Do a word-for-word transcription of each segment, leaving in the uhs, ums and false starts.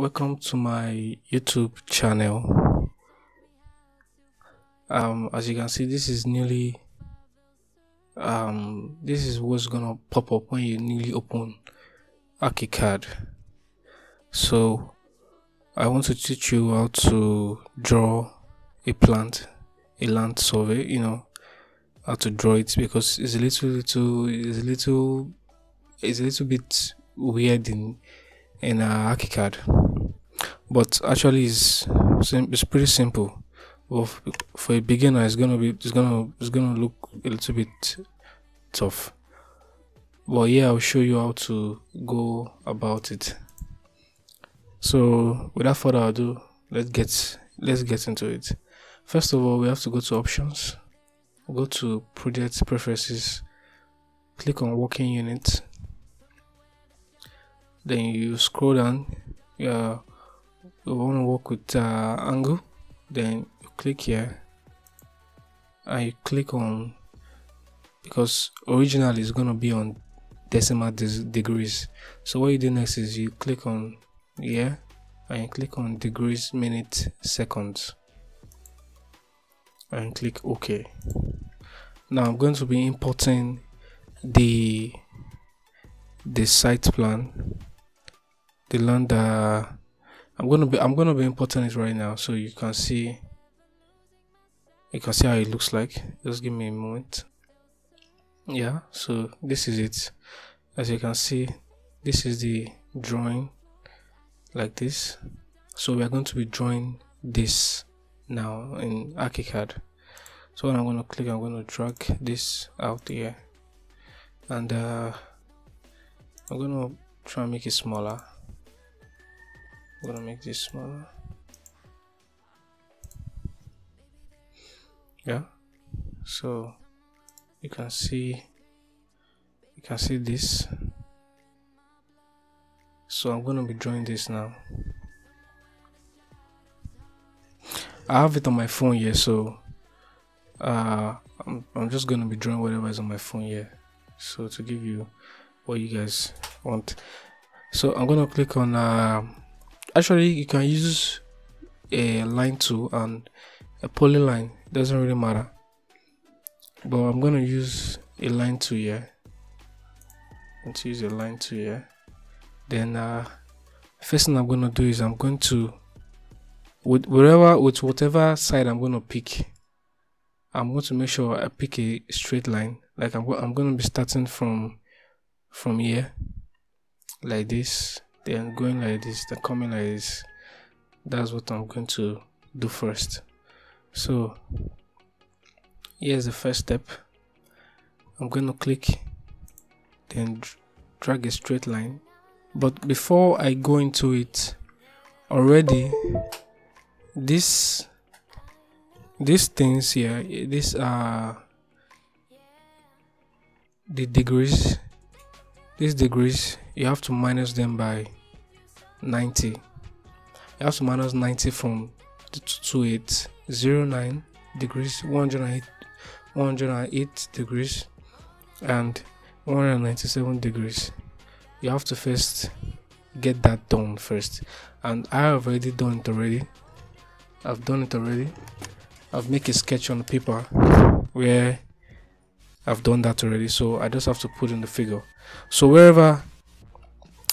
Welcome to my YouTube channel. Um, as you can see, this is newly um, this is what's gonna pop up when you newly open ArchiCAD. So I want to teach you how to draw a plant, a land survey, you know, how to draw it, because it's a little little it's a little it's a little bit weird in in uh, ArchiCAD, but actually it's it's pretty simple. But for a beginner, it's gonna be it's gonna it's gonna look a little bit tough. But yeah, I'll show you how to go about it. So without further ado, let's get let's get into it. First of all, we have to go to options, go to project preferences, click on working unit. Then you scroll down. Yeah, you want to work with uh, angle. Then you click here and you click on, because originally it's gonna be on decimal degrees. So what you do next is you click on here and you click on degrees, minutes, seconds, and click OK. Now I'm going to be importing the the site plan. The land uh, I'm gonna be I'm gonna be importing it right now, so you can see you can see how it looks like. Just give me a moment. Yeah, so this is it. As you can see, this is the drawing like this. So we are going to be drawing this now in ArchiCAD. So when I'm gonna click, I'm gonna drag this out here, and uh, I'm gonna try and make it smaller. I'm gonna make this smaller. Yeah, so you can see you can see this. So I'm gonna be drawing this now. I have it on my phone here, so uh I'm, I'm just gonna be drawing whatever is on my phone here, so to give you what you guys want. So I'm gonna click on uh, actually you can use a line tool and a polyline, doesn't really matter, but I'm gonna use a line tool here. I'm to use a line tool here. Then uh, first thing I'm gonna do is I'm going to with wherever with whatever side I'm gonna pick, I'm going to make sure I pick a straight line. Like I'm I'm gonna be starting from from here like this, then going like this, then coming like this. That's what I'm going to do first. So here's the first step. I'm going to click, then drag a straight line. But before I go into it, already this these things here, these are the degrees. These degrees, you have to minus them by ninety. You have to minus ninety from two eight zero nine degrees, one hundred eight, one hundred eight degrees, and one hundred ninety-seven degrees. You have to first get that done first, and I have already done it already. I've done it already. I've made a sketch on the paper where I've done that already, so I just have to put in the figure. So wherever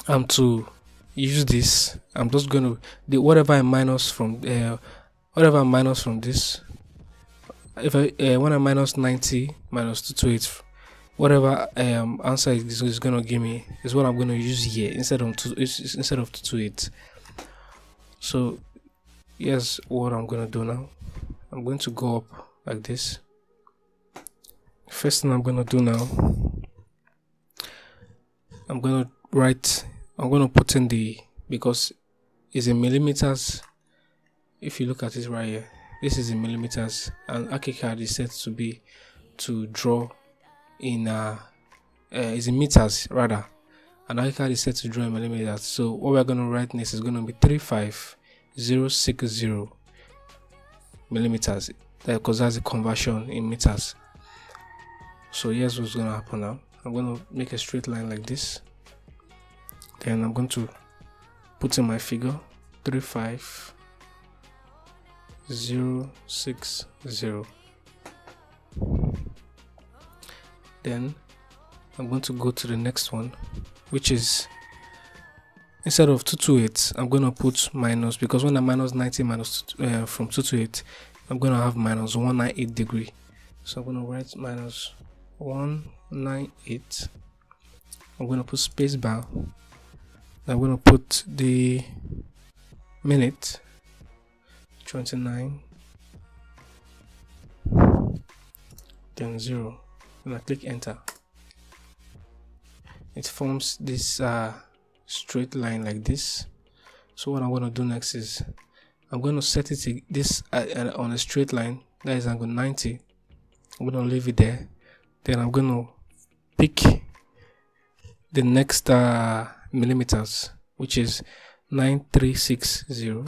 I'm to use this, I'm just gonna the whatever I minus from uh, whatever I minus from this. If I uh, when I minus ninety minus two twenty-eight, whatever um answer is, is gonna give me is what I'm gonna use here instead of two, instead of two twenty-eight. So here's what I'm gonna do now. I'm going to go up like this. First thing I'm gonna do now, I'm gonna write, I'm gonna put in the, because it's in millimeters. If you look at it right here, this is in millimeters, and ArchiCAD is set to be to draw in uh, uh is in meters rather, and ArchiCAD is set to draw in millimeters. So what we're gonna write next is gonna be three five zero six zero millimeters, because that's the conversion in meters. So here's what's gonna happen now. I'm gonna make a straight line like this, then I'm going to put in my figure. three five zero six zero. Then I'm going to go to the next one, which is instead of two two eight, I'm going to put minus, because when I'm minus ninety minus uh, from two two eight, I'm going to have minus one ninety-eight degree. So I'm going to write minus one ninety-eight. I'm going to put space bar. I'm going to put the minute twenty-nine, then zero, and I click enter. It forms this uh, straight line like this. So what I'm going to do next is I'm going to set it to this uh, on a straight line, that is angle ninety. I'm going to leave it there. Then I'm going to pick the next uh, millimeters, which is nine three six zero.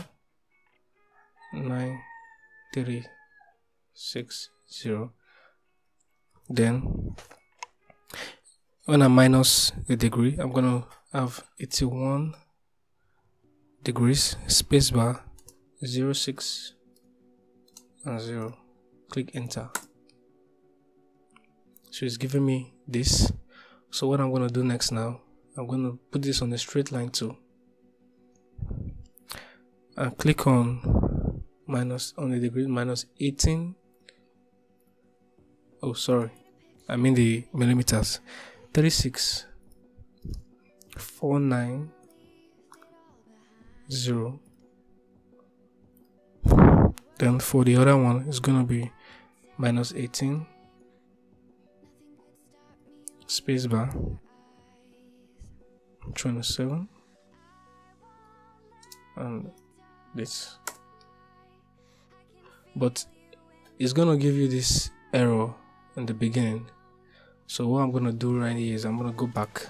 nine three six zero. Then when I minus the degree, I'm gonna have eighty-one degrees, spacebar, zero six and zero. Click enter. So it's giving me this. So what I'm gonna do next now, I'm gonna put this on a straight line too. And click on minus on the degree minus eighteen. Oh sorry, I mean the millimeters. thirty-six four nine zero. Then for the other one, it's gonna be minus eighteen, spacebar, twenty-seven, and this. But it's gonna give you this error in the beginning. So what I'm gonna do right here is I'm gonna go back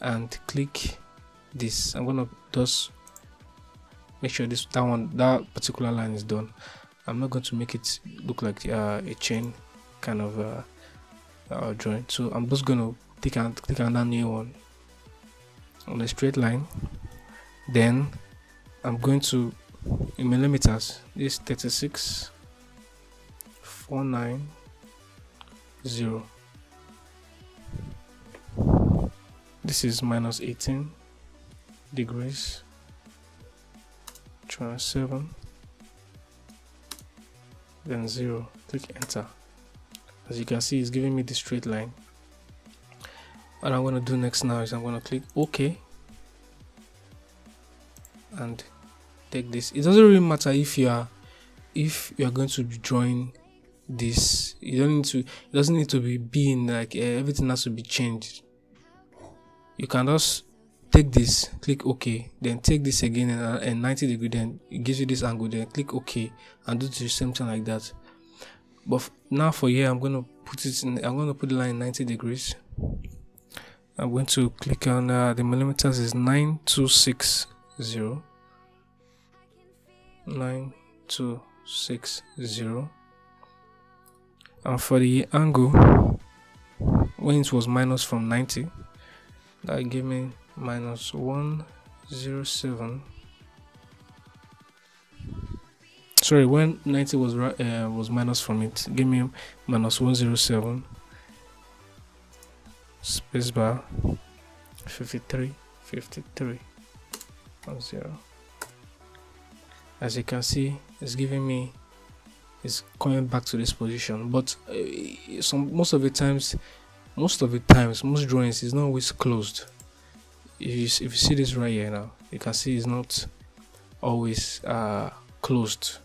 and click this. I'm gonna just make sure this that one that particular line is done. I'm not going to make it look like uh, a chain kind of uh, uh, drawing. So I'm just gonna click and click another new one on a straight line. Then I'm going to in millimeters. This thirty-six four nine zero. This is minus eighteen degrees, twenty-seven, then zero. Click enter. As you can see, it's giving me the straight line. What I'm going to do next now is I'm going to click OK and take this. It doesn't really matter if you are if you are going to be drawing this. You don't need to. It doesn't need to be being like uh, everything has to be changed. You can just take this, click OK, then take this again and ninety degree, then it gives you this angle, then click OK and do the same thing like that. But now for here, I'm going to put it in, I'm going to put the line ninety degrees. I'm going to click on uh, the millimeters is nine two six zero. nine two six zero. And for the angle, when it was minus from ninety, that gave me minus one zero seven. Sorry, when ninety was uh, was minus from it, give me minus one zero seven, spacebar, fifty-three fifty-three, and zero. As you can see, it's giving me, it's coming back to this position. But uh, some most of the times. Most of the times, most drawings is not always closed. If you, if you see this right here now, you can see it's not always uh, closed.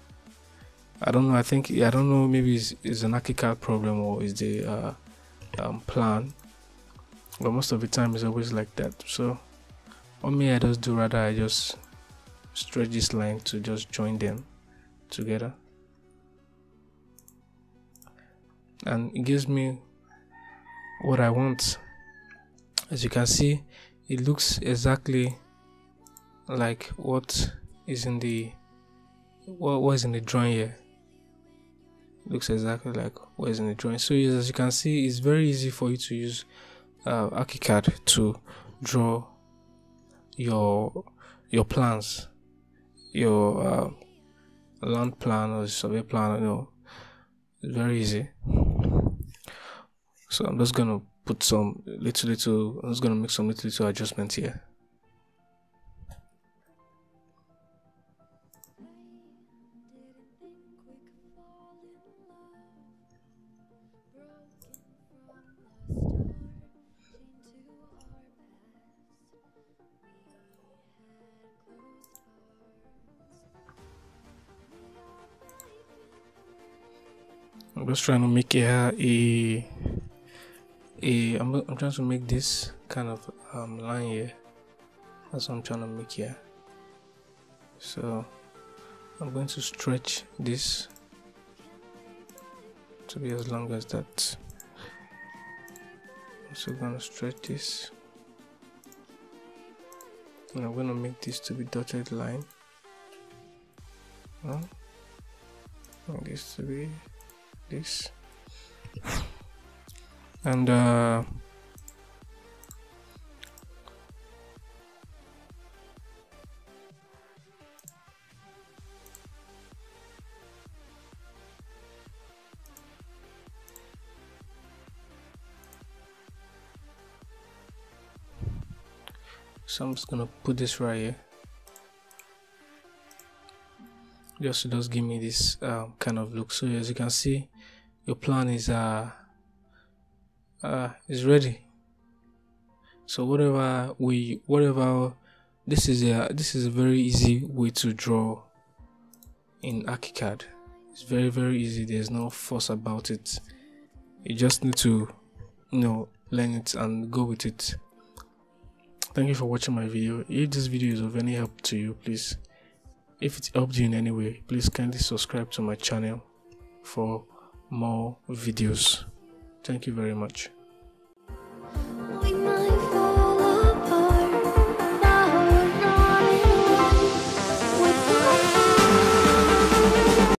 I don't know. I think I don't know. Maybe it's, it's an ArchiCAD problem or is the uh, um, plan. But most of the time, it's always like that. So, on me, I just do rather I just stretch this line to just join them together, and it gives me what I want. As you can see, it looks exactly like what is in the what was in the drawing here. It looks exactly like what is in the drawing. So as you can see, it's very easy for you to use uh, ArchiCAD to draw your your plans. your uh, land plan or survey plan, you know, it's very easy. So I'm just gonna put some little little I'm just gonna make some little little adjustments here. I'm just trying to make here a a I'm, I'm trying to make this kind of um, line here. That's what I'm trying to make here. So I'm going to stretch this to be as long as that. I'm also going to stretch this, and I'm going to make this to be dotted line. Huh? And this to be this, and uh, so I'm just gonna put this right here, just to just give me this um, kind of look. So as you can see, your plan is uh, uh is ready. So whatever we whatever this is a this is a very easy way to draw in ArchiCAD. It's very very easy. There's no fuss about it. You just need to, you know, learn it and go with it. Thank you for watching my video. If this video is of any help to you, please, if it helped you in any way, please kindly subscribe to my channel for more videos. Thank you very much.